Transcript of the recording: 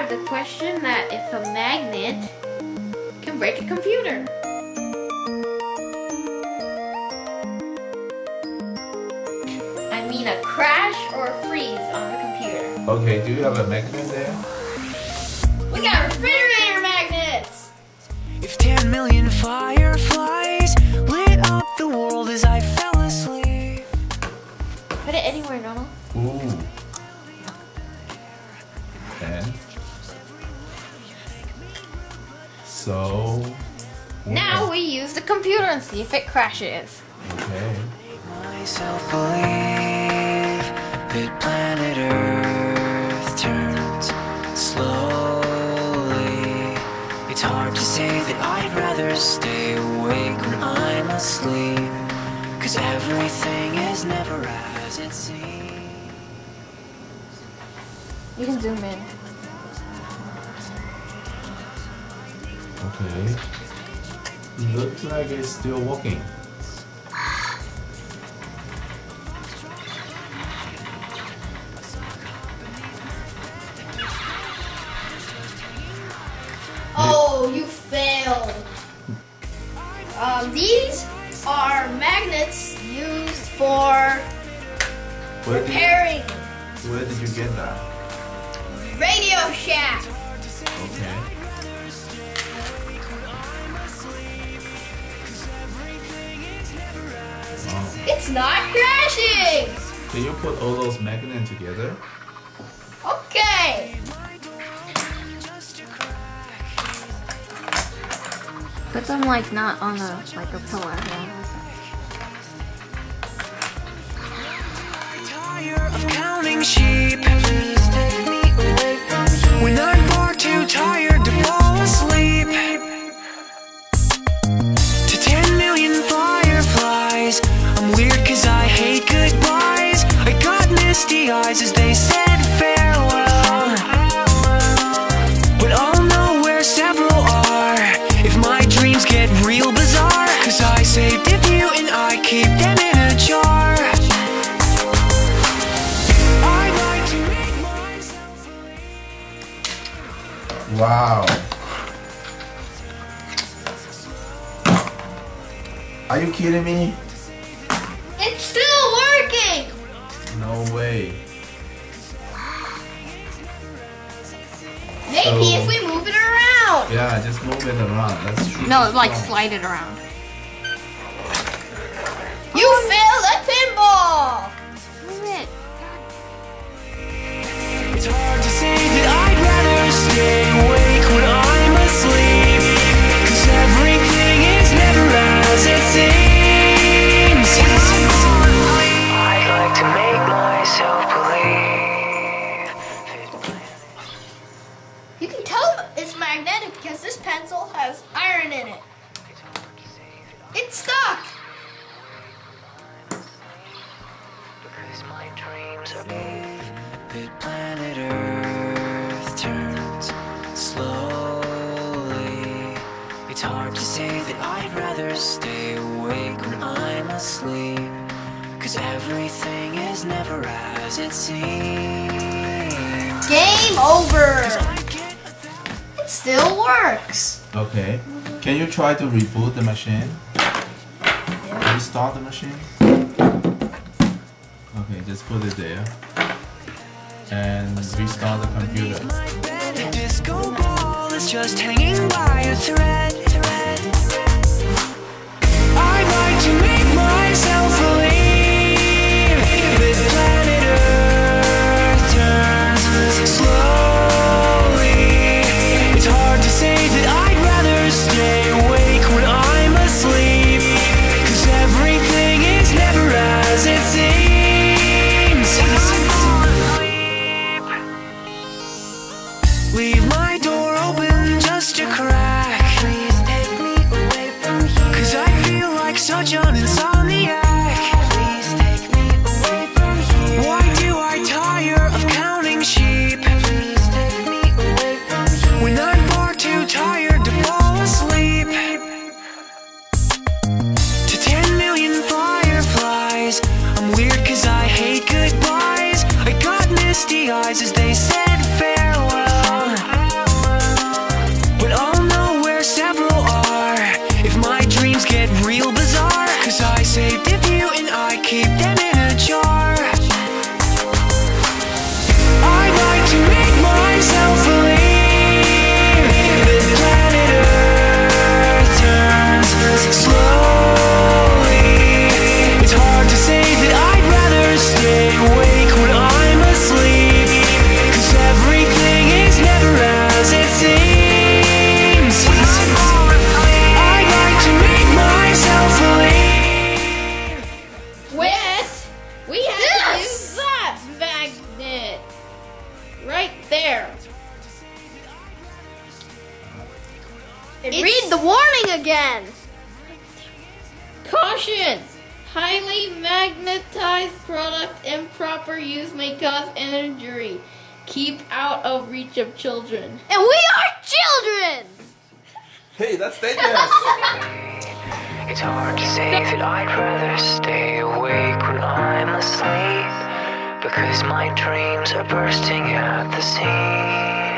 have the question that if a magnet can break a computer. I mean a crash or a freeze on the computer. Okay, do you have a magnet there? We got refrigerator magnets! If 10 million fireflies lit up the world as I fell asleep. Put it anywhere, Donald. Ooh. And so now we use the computer and see if it crashes. Okay. Myself believe that planet Earth turns slowly. It's hard to say that I'd rather stay awake when I'm asleep, 'cause everything is never as it seems. You can zoom in. Okay. Looks like it's still walking. Oh, you failed. These are magnets used for repairing. Where did you get that? RadioShack. Okay. Oh. It's not crashing. Can you put all those magnets together? Okay. Put them like not on a like a pillar. I'm tired of counting sheep. When I'm far too tired to fall asleep, to 10 million fireflies, I'm weird 'cause I hate goodbyes. I got misty eyes as they said farewell, but I'll know where several are if my dreams get real bizarre, 'cause I saved a few and I keep them in a jar. Wow. Are you kidding me? It's still working! No way. Maybe so, if we move it around. Yeah, just move it around. That's true. No, like slide it around. You failed a pinball! Move it. It's hard to say that I stay awake when I'm asleep, 'cause everything is never as it seems. I'd like to make myself believe. You can tell it's magnetic because this pencil has iron in it. It's stuck. Because my dreams are big. Planet Earth turns slowly. It's hard to say that I'd rather stay awake when I'm asleep, 'cause everything is never as it seems. Game over! It still works! Okay. Can you try to reboot the machine? Yeah. Restart the machine? Okay, just put it there. And restart the computer. The disco ball is just hanging by a thread. I'd like to make myself believe that planet Earth turns slowly. It's hard to say that I'd rather stay awake when I'm asleep, 'cause everything is never as it seems. Leave my door open just a crack. Please take me away from here, 'cause I feel like such an insomniac. Please take me away from here. Why do I tire of counting sheep? Please take me away from here. When I'm far too tired to fall asleep, to 10 million fireflies, I'm weird 'cause I hate goodbyes. I got misty eyes as they said farewell. keep them in a jar. I'd like to make myself believe that planet Earth turns slowly. It's hard to say that I'd rather stay awake when I'm asleep, 'cause everything is never as it seems. I'd like to make myself believe. Read the warning again. Caution! Highly magnetized product improper use may cause injury. Keep out of reach of children. And we are children! Hey, that's dangerous! It's hard to say that I'd rather stay awake when I'm asleep, because my dreams are bursting at the seams.